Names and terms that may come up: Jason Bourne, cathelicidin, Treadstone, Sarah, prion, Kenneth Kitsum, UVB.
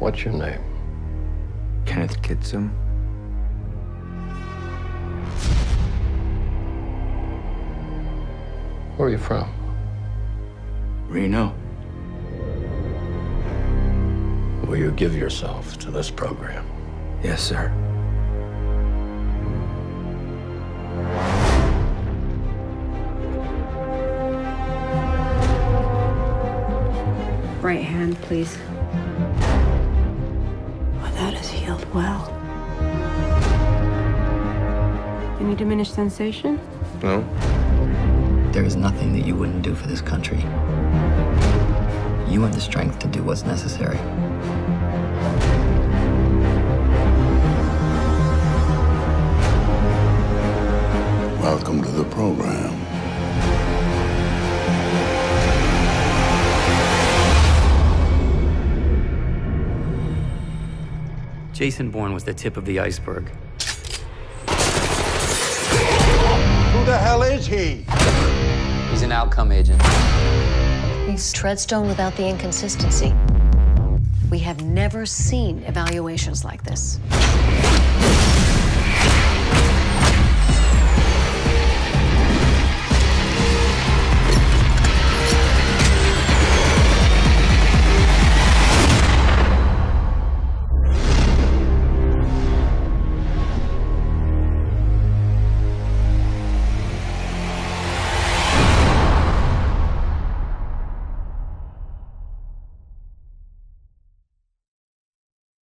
What's your name? Kenneth Kitsum. Where are you from? Reno. Will you give yourself to this program? Yes, sir. Right hand, please. Well, that has healed well. Any diminished sensation? No. There is nothing that you wouldn't do for this country. You have the strength to do what's necessary. Welcome to the program. Jason Bourne was the tip of the iceberg. Who the hell is he? He's an outcome agent. He's Treadstone without the inconsistency. We have never seen evaluations like this.